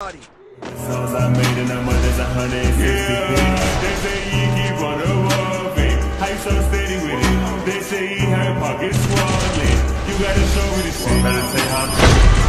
Songs I made in the mud is 160 feet. They say he keep on the wall, babe. Hype so steady with it. They say he had pockets swollen. You gotta show me this shit.